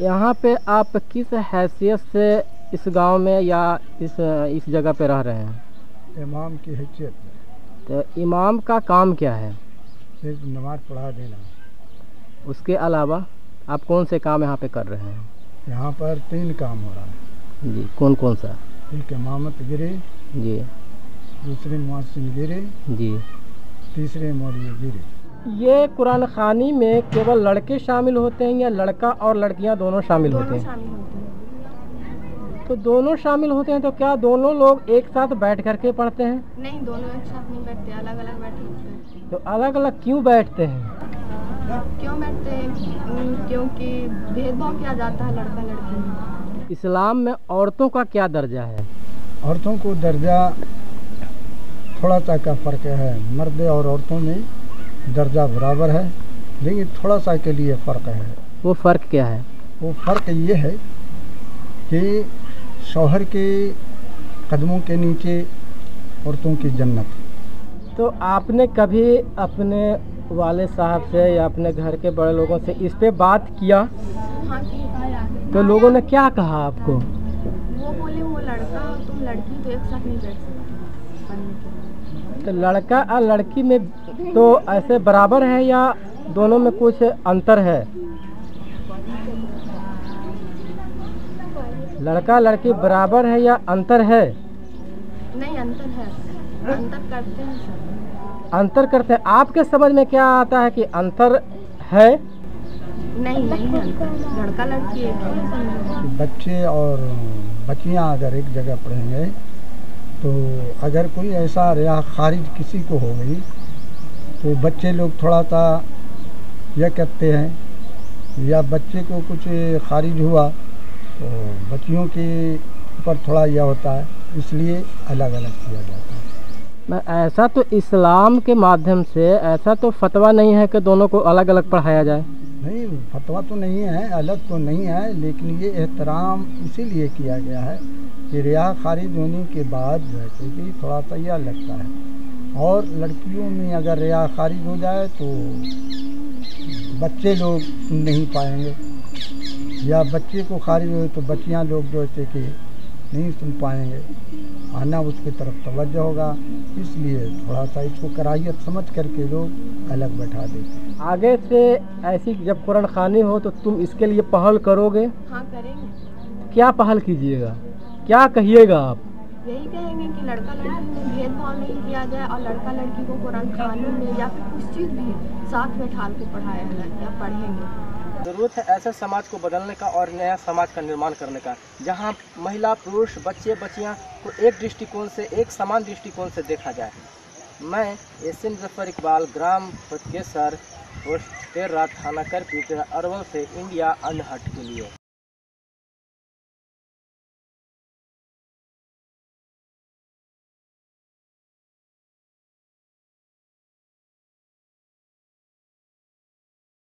यहाँ पे आप किस हैसियत से इस गांव में या इस जगह पे रह रहे हैं? इमाम की हैसियत से। तो इमाम का काम क्या है? सिर्फ नमाज पढ़ा देना। उसके अलावा आप कौन से काम यहाँ पे कर रहे हैं? यहाँ पर 3 काम हो रहा है जी। कौन कौन सा? एक इमामत गिरी जी, दूसरे मुअज्जिन गिरी जी, तीसरे मौलवी गिरी। ये कुरान खानी में केवल लड़के शामिल होते हैं या लड़का और लड़कियाँ दोनों शामिल होते हैं? तो दोनों शामिल होते हैं। तो क्या दोनों लोग एक साथ बैठ करके पढ़ते हैं? नहीं, दोनों एक साथ नहीं बैठते, अलग अलग बैठते हैं। तो अलग अलग क्यों बैठते हैं? क्यों बैठते हैं? क्योंकि भेदभाव किया जाता है लड़का लड़की में। इस्लाम में औरतों का क्या दर्जा है? औरतों को दर्जा थोड़ा सा का फ़र्क है, मर्द और औरतों में दर्जा बराबर है, लेकिन थोड़ा सा के लिए फ़र्क है। वो फ़र्क क्या है? वो फ़र्क ये है कि शौहर के कदमों के नीचे औरतों की जन्नत। तो आपने कभी अपने वाले साहब से या अपने घर के बड़े लोगों से इस पे बात किया? हाँ, तो लोगों ने क्या कहा आपको? वो बोले वो लड़का और तुम लड़की तो एक साथ नहीं बैठ सकते। तो लड़का और लड़की में तो ऐसे बराबर है या दोनों में कुछ अंतर है? लड़का लड़की बराबर है या अंतर है? नहीं, अंतर है, अंतर करते हैं, अंतर करते हैं। आपके समझ में क्या आता है कि अंतर है? नहीं, नहीं, लड़का लड़की एक है। बच्चे और बच्चियां अगर एक जगह पढ़ेंगे तो अगर कोई ऐसा रिया खारिज किसी को हो गई तो बच्चे लोग थोड़ा सा यह करते हैं, या बच्चे को कुछ खारिज हुआ तो बच्चियों के ऊपर थोड़ा यह होता है, इसलिए अलग अलग किया जाता है। ऐसा तो इस्लाम के माध्यम से ऐसा तो फतवा नहीं है कि दोनों को अलग अलग पढ़ाया जाए? नहीं, फतवा तो नहीं है, अलग तो नहीं है, लेकिन ये एहतराम इसीलिए किया गया है कि रिया खारिज होने के बाद जैसे कि थोड़ा सा यह लगता है। और लड़कियों में अगर रिया खारिज हो जाए तो बच्चे लोग नहीं पाएंगे, या बच्चे को खारिज हो तो बच्चियाँ लोग जैसे कि नहीं सुन पाएंगे, आना उसकी तरफ तवज्जो होगा, इसलिए थोड़ा सा इसको कराहियत समझ करके लोग अलग बैठा देते। आगे से ऐसी जब कुरान खानी हो तो तुम इसके लिए पहल करोगे? हाँ, करेंगे। क्या पहल कीजिएगा, क्या कहिएगा आप? यही कहेंगे कि लड़का लड़की में भेदभाव नहीं किया जाए और लड़का लड़की को कुरान खानी में या फिर कुछ चीज़ भी साथ में ठाल के पढ़ाया जाए, पढ़ेंगे। ज़रूरत है ऐसे समाज को बदलने का और नया समाज का निर्माण करने का, जहां महिला पुरुष बच्चे बच्चियां को एक दृष्टिकोण से, एक समान दृष्टिकोण से देखा जाए। मैं एस मुजफ्फ़र इकबाल, ग्राम फतकेसर, पोस्ट 13, थाना करपी, अरवल से इंडिया अनहट के लिए।